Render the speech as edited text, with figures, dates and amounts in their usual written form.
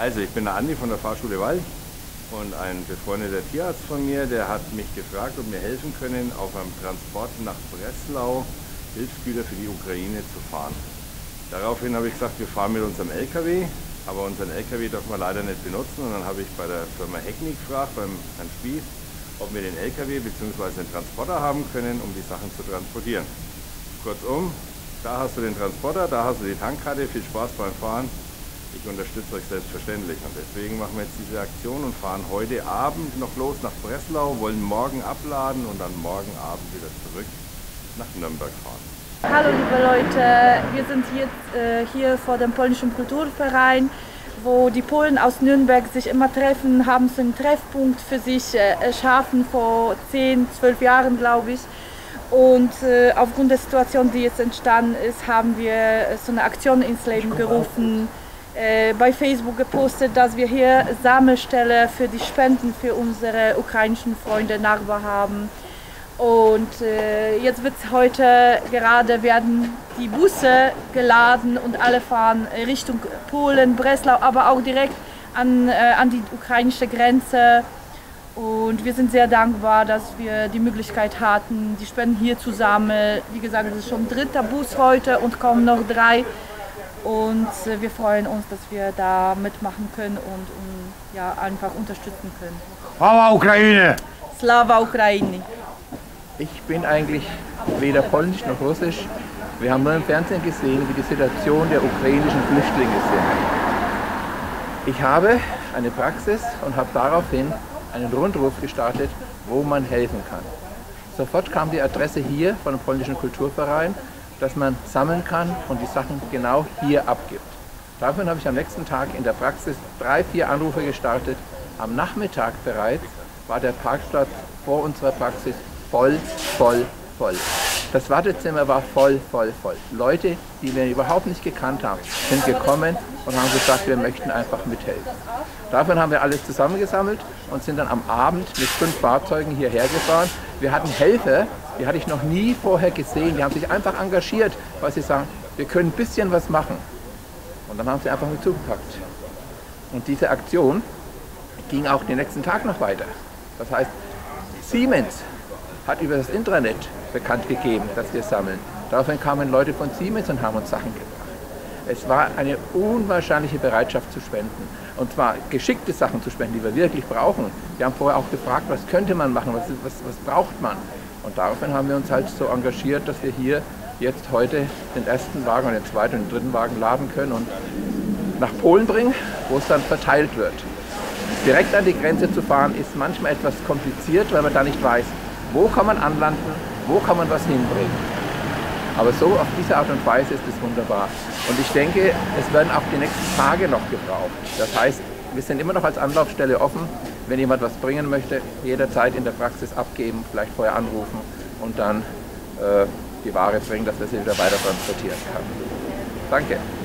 Also, ich bin der Andi von der Fahrschule Wall und ein befreundeter Tierarzt von mir, der hat mich gefragt, ob wir helfen können, auf einem Transport nach Breslau Hilfsgüter für die Ukraine zu fahren. Daraufhin habe ich gesagt, wir fahren mit unserem LKW, aber unseren LKW darf man leider nicht benutzen. Und dann habe ich bei der Firma Hecny gefragt, beim Herrn Spieß, ob wir den LKW bzw. den Transporter haben können, um die Sachen zu transportieren. Kurzum, da hast du den Transporter, da hast du die Tankkarte, viel Spaß beim Fahren. Ich unterstütze euch selbstverständlich und deswegen machen wir jetzt diese Aktion und fahren heute Abend noch los nach Breslau, wollen morgen abladen und dann morgen Abend wieder zurück nach Nürnberg fahren. Hallo liebe Leute, wir sind jetzt hier vor dem Polnischen Kulturverein, wo die Polen aus Nürnberg sich immer treffen, haben so einen Treffpunkt für sich erschaffen vor 10, 12 Jahren, glaube ich. Und aufgrund der Situation, die jetzt entstanden ist, haben wir so eine Aktion ins Leben gerufen. Bei Facebook gepostet, dass wir hier Sammelstelle für die Spenden für unsere ukrainischen Freunde Nachbarn haben. Und jetzt wird es heute gerade, werden die Busse geladen und alle fahren Richtung Polen, Breslau, aber auch direkt an die ukrainische Grenze. Und wir sind sehr dankbar, dass wir die Möglichkeit hatten, die Spenden hier zu sammeln. Wie gesagt, es ist schon 3. Bus heute und kommen noch 3. Und wir freuen uns, dass wir da mitmachen können und ja, einfach unterstützen können. Slava Ukraine! Slava Ukraini! Ich bin eigentlich weder polnisch noch russisch. Wir haben nur im Fernsehen gesehen, wie die Situation der ukrainischen Flüchtlinge ist. Ich habe eine Praxis und habe daraufhin einen Rundruf gestartet, wo man helfen kann. Sofort kam die Adresse hier von dem Polnischen Kulturverein, dass man sammeln kann und die Sachen genau hier abgibt. Daraufhin habe ich am nächsten Tag in der Praxis 3, 4 Anrufe gestartet. Am Nachmittag bereits war der Parkplatz vor unserer Praxis voll, voll, voll. Das Wartezimmer war voll, voll, voll. Leute, die wir überhaupt nicht gekannt haben, sind gekommen und haben gesagt, wir möchten einfach mithelfen. Daraufhin haben wir alles zusammengesammelt und sind dann am Abend mit 5 Fahrzeugen hierher gefahren. Wir hatten Helfer, die hatte ich noch nie vorher gesehen. Die haben sich einfach engagiert, weil sie sagen, wir können ein bisschen was machen. Und dann haben sie einfach mit zugepackt. Und diese Aktion ging auch den nächsten Tag noch weiter. Das heißt, Siemens hat über das Intranet bekannt gegeben, dass wir sammeln. Daraufhin kamen Leute von Siemens und haben uns Sachen gebracht. Es war eine unwahrscheinliche Bereitschaft zu spenden. Und zwar geschickte Sachen zu spenden, die wir wirklich brauchen. Wir haben vorher auch gefragt, was könnte man machen, was braucht man? Und daraufhin haben wir uns halt so engagiert, dass wir hier jetzt heute den ersten Wagen und den zweiten und den dritten Wagen laden können und nach Polen bringen, wo es dann verteilt wird. Direkt an die Grenze zu fahren ist manchmal etwas kompliziert, weil man da nicht weiß, wo kann man anlanden, wo kann man was hinbringen. Aber so auf diese Art und Weise ist es wunderbar. Und ich denke, es werden auch die nächsten Tage noch gebraucht. Das heißt, wir sind immer noch als Anlaufstelle offen. Wenn jemand was bringen möchte, jederzeit in der Praxis abgeben, vielleicht vorher anrufen und dann die Ware bringen, dass wir sie wieder weiter transportieren können. Danke.